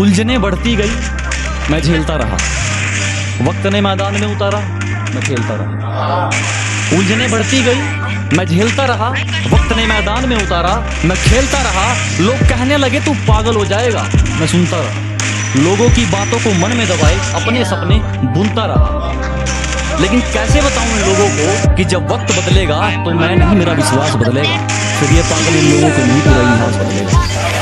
उलझने बढ़ती गई, मैं झेलता रहा। वक्त ने मैदान में उतारा, मैं झेलता रहा। उलझने बढ़ती गई, मैं झेलता रहा। वक्त ने मैदान में उतारा, मैं खेलता रहा। लोग कहने लगे तू पागल हो जाएगा, मैं सुनता रहा। लोगों की बातों को मन में दबाए अपने सपने बुनता रहा। लेकिन कैसे बताऊं इन लोगों को कि जब वक्त बदलेगा तो मैं नहीं, मेरा विश्वास बदलेगा। फिर ये पागल इन लोगों को नहीं, पूरा इतिहास बदलेगा।